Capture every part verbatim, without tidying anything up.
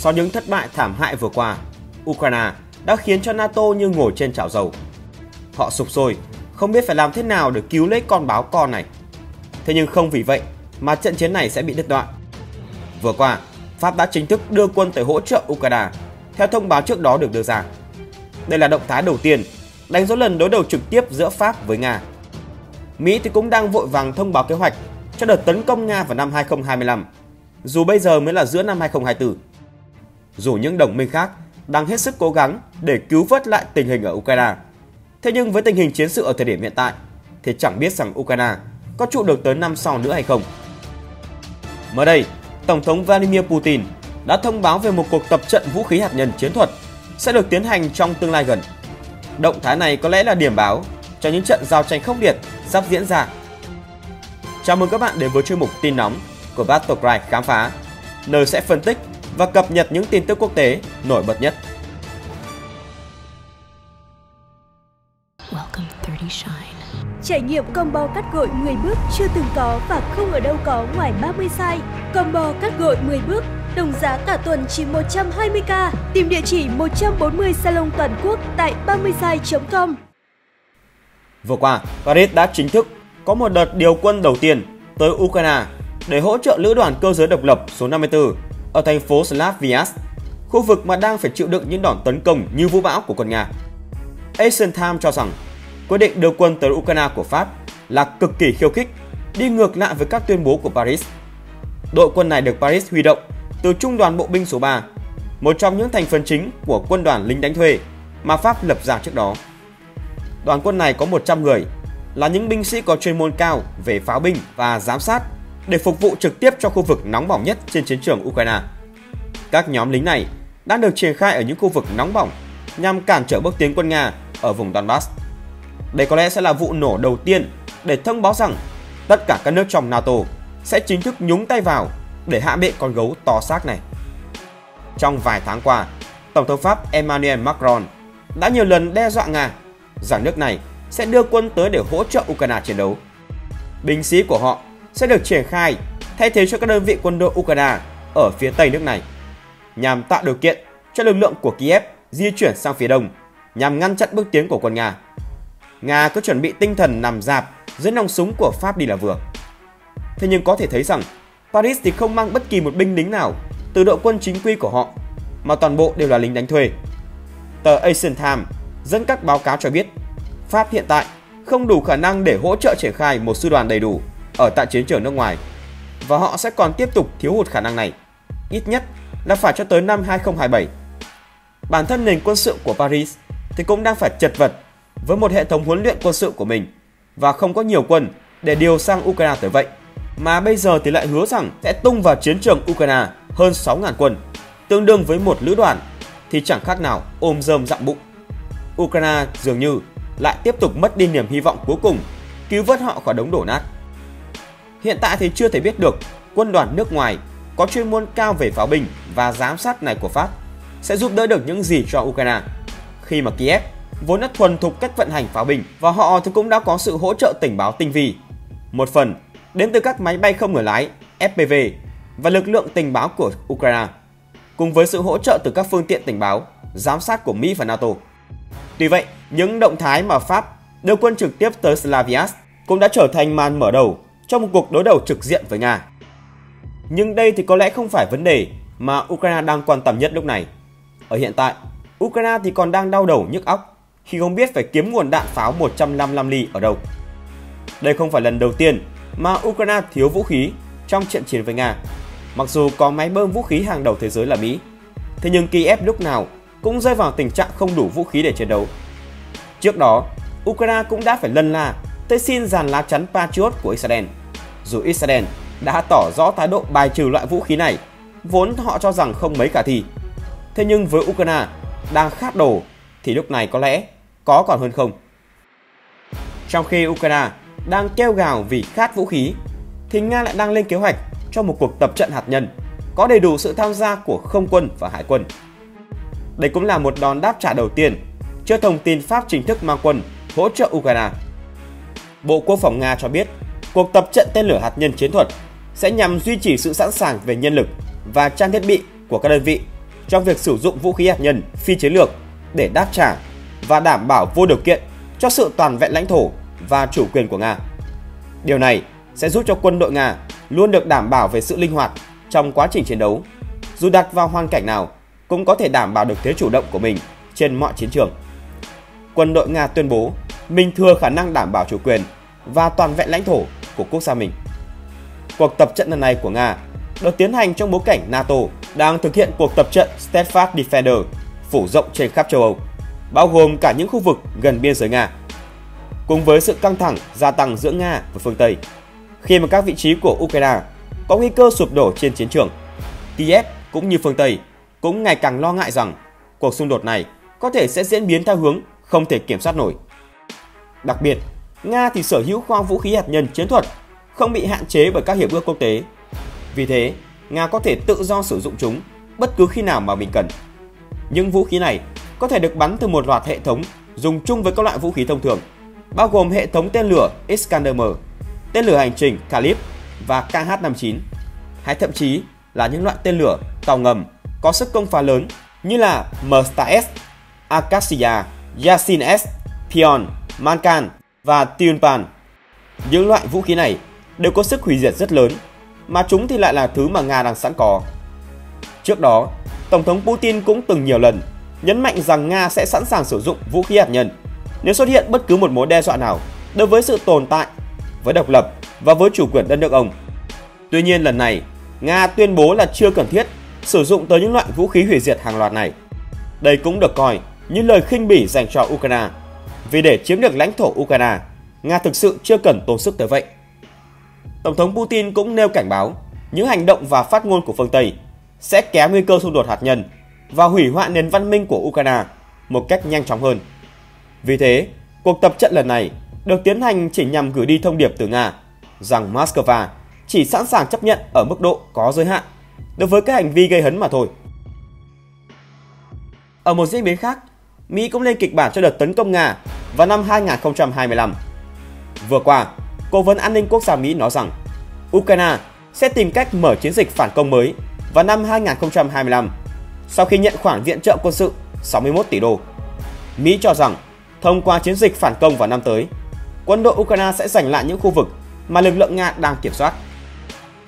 Sau những thất bại thảm hại vừa qua, Ukraine đã khiến cho NATO như ngồi trên chảo dầu. Họ sụp sôi, không biết phải làm thế nào để cứu lấy con báo con này. Thế nhưng không vì vậy mà trận chiến này sẽ bị đứt đoạn. Vừa qua, Pháp đã chính thức đưa quân tới hỗ trợ Ukraine, theo thông báo trước đó được đưa ra. Đây là động thái đầu tiên đánh dấu lần đối đầu trực tiếp giữa Pháp với Nga. Mỹ thì cũng đang vội vàng thông báo kế hoạch cho đợt tấn công Nga vào năm hai không hai lăm, dù bây giờ mới là giữa năm hai không hai tư. Dù những đồng minh khác đang hết sức cố gắng để cứu vớt lại tình hình ở Ukraine, thế nhưng với tình hình chiến sự ở thời điểm hiện tại thì chẳng biết rằng Ukraine có trụ được tới năm sau nữa hay không. Mới đây, Tổng thống Vladimir Putin đã thông báo về một cuộc tập trận vũ khí hạt nhân chiến thuật sẽ được tiến hành trong tương lai gần. Động thái này có lẽ là điểm báo cho những trận giao tranh khốc liệt sắp diễn ra. Chào mừng các bạn đến với chuyên mục tin nóng của Battlecry khám phá, nơi sẽ phân tích và cập nhật những tin tức quốc tế nổi bật nhất. Trải nghiệm combo cắt gội mười bước chưa từng có và không ở đâu có ngoài ba mươi size. Combo cắt gội mười bước, đồng giá cả tuần chỉ một trăm hai mươi k. Tìm địa chỉ một trăm bốn mươi salon toàn quốc tại ba mươi size chấm com. Vừa qua, Paris đã chính thức có một đợt điều quân đầu tiên tới Ukraine để hỗ trợ lữ đoàn cơ giới độc lập số năm mươi tư ở thành phố Slaviansk, khu vực mà đang phải chịu đựng những đòn tấn công như vũ bão của quân Nga. Asian Times cho rằng quyết định đưa quân tới Ukraine của Pháp là cực kỳ khiêu khích, đi ngược lại với các tuyên bố của Paris. Đội quân này được Paris huy động từ Trung đoàn Bộ binh số ba, một trong những thành phần chính của quân đoàn lính đánh thuê mà Pháp lập ra trước đó. Đoàn quân này có một trăm người, là những binh sĩ có chuyên môn cao về pháo binh và giám sát để phục vụ trực tiếp cho khu vực nóng bỏng nhất trên chiến trường Ukraine. Các nhóm lính này đang được triển khai ở những khu vực nóng bỏng nhằm cản trở bước tiến quân Nga ở vùng Donbass. Đây có lẽ sẽ là vụ nổ đầu tiên để thông báo rằng tất cả các nước trong NATO sẽ chính thức nhúng tay vào để hạ bệ con gấu to xác này. Trong vài tháng qua, Tổng thống Pháp Emmanuel Macron đã nhiều lần đe dọa Nga rằng nước này sẽ đưa quân tới để hỗ trợ Ukraine chiến đấu. Binh sĩ của họ sẽ được triển khai thay thế cho các đơn vị quân đội Ukraine ở phía tây nước này, nhằm tạo điều kiện cho lực lượng của Kiev di chuyển sang phía đông nhằm ngăn chặn bước tiến của quân Nga. Nga cứ chuẩn bị tinh thần nằm dạp dưới nòng súng của Pháp đi là vừa. Thế nhưng có thể thấy rằng Paris thì không mang bất kỳ một binh lính nào từ đội quân chính quy của họ, mà toàn bộ đều là lính đánh thuê. Tờ Asian Times dẫn các báo cáo cho biết Pháp hiện tại không đủ khả năng để hỗ trợ triển khai một sư đoàn đầy đủ ở tại chiến trường nước ngoài, và họ sẽ còn tiếp tục thiếu hụt khả năng này, ít nhất là phải cho tới năm hai không hai bảy. Bản thân nền quân sự của Paris thì cũng đang phải chật vật với một hệ thống huấn luyện quân sự của mình và không có nhiều quân để điều sang Ukraine tới vậy, mà bây giờ thì lại hứa rằng sẽ tung vào chiến trường Ukraine hơn sáu nghìn quân, tương đương với một lữ đoàn, thì chẳng khác nào ôm rơm dặm bụng. Ukraine dường như lại tiếp tục mất đi niềm hy vọng cuối cùng cứu vớt họ khỏi đống đổ nát. Hiện tại thì chưa thể biết được quân đoàn nước ngoài có chuyên môn cao về pháo binh và giám sát này của Pháp sẽ giúp đỡ được những gì cho Ukraine, khi mà Kiev vốn đã thuần thục cách vận hành pháo binh và họ thì cũng đã có sự hỗ trợ tình báo tinh vi, một phần đến từ các máy bay không người lái F P V và lực lượng tình báo của Ukraine, cùng với sự hỗ trợ từ các phương tiện tình báo giám sát của Mỹ và NATO. Tuy vậy, những động thái mà Pháp đưa quân trực tiếp tới Slaviansk cũng đã trở thành màn mở đầu trong một cuộc đối đầu trực diện với Nga. Nhưng đây thì có lẽ không phải vấn đề mà Ukraine đang quan tâm nhất lúc này. Ở hiện tại, Ukraine thì còn đang đau đầu nhức óc khi không biết phải kiếm nguồn đạn pháo một trăm năm mươi lăm ly ở đâu. Đây không phải lần đầu tiên mà Ukraine thiếu vũ khí trong trận chiến với Nga. Mặc dù có máy bơm vũ khí hàng đầu thế giới là Mỹ, thế nhưng Kiev lúc nào cũng rơi vào tình trạng không đủ vũ khí để chiến đấu. Trước đó, Ukraine cũng đã phải lân la tới xin dàn lá chắn Patriot của Israel, dù Israel đã tỏ rõ thái độ bài trừ loại vũ khí này, vốn họ cho rằng không mấy khả thi. Thế nhưng với Ukraine đang khát đồ thì lúc này có lẽ có còn hơn không. Trong khi Ukraine đang kêu gào vì khát vũ khí, thì Nga lại đang lên kế hoạch cho một cuộc tập trận hạt nhân có đầy đủ sự tham gia của không quân và hải quân. Đây cũng là một đòn đáp trả đầu tiên trước thông tin Pháp chính thức mang quân hỗ trợ Ukraine. Bộ Quốc phòng Nga cho biết cuộc tập trận tên lửa hạt nhân chiến thuật sẽ nhằm duy trì sự sẵn sàng về nhân lực và trang thiết bị của các đơn vị trong việc sử dụng vũ khí hạt nhân phi chiến lược để đáp trả và đảm bảo vô điều kiện cho sự toàn vẹn lãnh thổ và chủ quyền của Nga. Điều này sẽ giúp cho quân đội Nga luôn được đảm bảo về sự linh hoạt trong quá trình chiến đấu, dù đặt vào hoàn cảnh nào cũng có thể đảm bảo được thế chủ động của mình trên mọi chiến trường. Quân đội Nga tuyên bố mình thừa khả năng đảm bảo chủ quyền và toàn vẹn lãnh thổ của quốc gia mình. Cuộc tập trận lần này của Nga được tiến hành trong bối cảnh NATO đang thực hiện cuộc tập trận Steadfast Defender phủ rộng trên khắp châu Âu, bao gồm cả những khu vực gần biên giới Nga. Cùng với sự căng thẳng gia tăng giữa Nga và phương Tây, khi mà các vị trí của Ukraine có nguy cơ sụp đổ trên chiến trường, Kiev cũng như phương Tây cũng ngày càng lo ngại rằng cuộc xung đột này có thể sẽ diễn biến theo hướng không thể kiểm soát nổi. Đặc biệt, Nga thì sở hữu kho vũ khí hạt nhân chiến thuật không bị hạn chế bởi các hiệp ước quốc tế. Vì thế, Nga có thể tự do sử dụng chúng bất cứ khi nào mà mình cần. Những vũ khí này có thể được bắn từ một loạt hệ thống dùng chung với các loại vũ khí thông thường, bao gồm hệ thống tên lửa Iskander-M, tên lửa hành trình Kalibr và K H năm mươi chín, hay thậm chí là những loại tên lửa tàu ngầm có sức công phá lớn như là Msta S, Acacia, Yasin S, Pion, Mankan và Pion. Những loại vũ khí này đều có sức hủy diệt rất lớn, mà chúng thì lại là thứ mà Nga đang sẵn có. Trước đó, Tổng thống Putin cũng từng nhiều lần nhấn mạnh rằng Nga sẽ sẵn sàng sử dụng vũ khí hạt nhân nếu xuất hiện bất cứ một mối đe dọa nào đối với sự tồn tại, với độc lập và với chủ quyền đất nước ông. Tuy nhiên lần này, Nga tuyên bố là chưa cần thiết sử dụng tới những loại vũ khí hủy diệt hàng loạt này. Đây cũng được coi như lời khinh bỉ dành cho Ukraine, vì để chiếm được lãnh thổ Ukraine, Nga thực sự chưa cần tốn sức tới vậy. Tổng thống Putin cũng nêu cảnh báo những hành động và phát ngôn của phương Tây sẽ kéo nguy cơ xung đột hạt nhân và hủy hoại nền văn minh của Ukraine một cách nhanh chóng hơn. Vì thế, cuộc tập trận lần này được tiến hành chỉ nhằm gửi đi thông điệp từ Nga rằng Moscow chỉ sẵn sàng chấp nhận ở mức độ có giới hạn đối với các hành vi gây hấn mà thôi. Ở một diễn biến khác, Mỹ cũng lên kịch bản cho đợt tấn công Nga vào năm hai nghìn không trăm hai mươi lăm. Vừa qua, Cố vấn An ninh Quốc gia Mỹ nói rằng Ukraine sẽ tìm cách mở chiến dịch phản công mới vào năm hai nghìn không trăm hai mươi lăm sau khi nhận khoản viện trợ quân sự sáu mươi mốt tỷ đô. Mỹ cho rằng thông qua chiến dịch phản công vào năm tới, quân đội Ukraine sẽ giành lại những khu vực mà lực lượng Nga đang kiểm soát.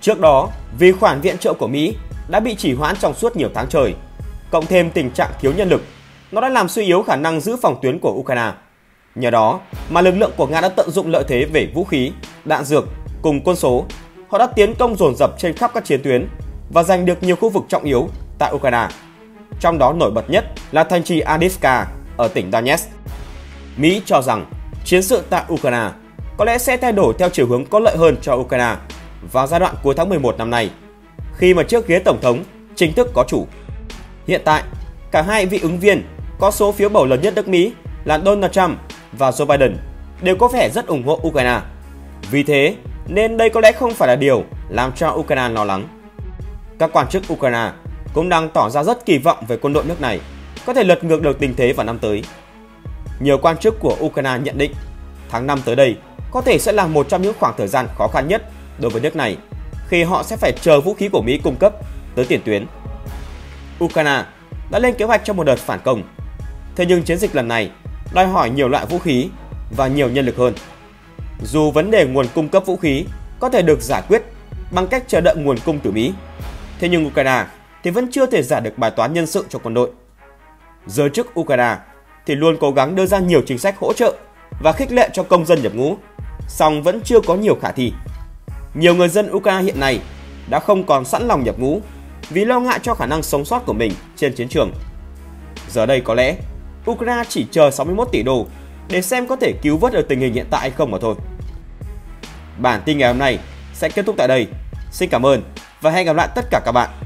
Trước đó, vì khoản viện trợ của Mỹ đã bị trì hoãn trong suốt nhiều tháng trời, cộng thêm tình trạng thiếu nhân lực, nó đã làm suy yếu khả năng giữ phòng tuyến của Ukraine. Nhờ đó mà lực lượng của Nga đã tận dụng lợi thế về vũ khí, đạn dược cùng quân số. Họ đã tiến công dồn dập trên khắp các chiến tuyến và giành được nhiều khu vực trọng yếu tại Ukraine. Trong đó nổi bật nhất là thành trì Avdiivka ở tỉnh Donetsk. Mỹ cho rằng chiến sự tại Ukraine có lẽ sẽ thay đổi theo chiều hướng có lợi hơn cho Ukraine vào giai đoạn cuối tháng mười một năm nay, khi mà chiếc ghế tổng thống chính thức có chủ. Hiện tại, cả hai vị ứng viên có số phiếu bầu lớn nhất nước Mỹ là Donald Trump và Joe Biden đều có vẻ rất ủng hộ Ukraine. Vì thế nên đây có lẽ không phải là điều làm cho Ukraine lo lắng. Các quan chức Ukraine cũng đang tỏ ra rất kỳ vọng về quân đội nước này có thể lật ngược được tình thế vào năm tới. Nhiều quan chức của Ukraine nhận định tháng năm tới đây có thể sẽ là một trong những khoảng thời gian khó khăn nhất đối với nước này, khi họ sẽ phải chờ vũ khí của Mỹ cung cấp tới tiền tuyến. Ukraine đã lên kế hoạch cho một đợt phản công, thế nhưng chiến dịch lần này đòi hỏi nhiều loại vũ khí và nhiều nhân lực hơn. Dù vấn đề nguồn cung cấp vũ khí có thể được giải quyết bằng cách chờ đợi nguồn cung từ Mỹ, thế nhưng Ukraine thì vẫn chưa thể giải được bài toán nhân sự cho quân đội. Giới chức Ukraine thì luôn cố gắng đưa ra nhiều chính sách hỗ trợ và khích lệ cho công dân nhập ngũ, song vẫn chưa có nhiều khả thi. Nhiều người dân Ukraine hiện nay đã không còn sẵn lòng nhập ngũ vì lo ngại cho khả năng sống sót của mình trên chiến trường. Giờ đây có lẽ Ukraine chỉ chờ sáu mươi mốt tỷ đô để xem có thể cứu vớt được tình hình hiện tại hay không mà thôi. Bản tin ngày hôm nay sẽ kết thúc tại đây. Xin cảm ơn và hẹn gặp lại tất cả các bạn.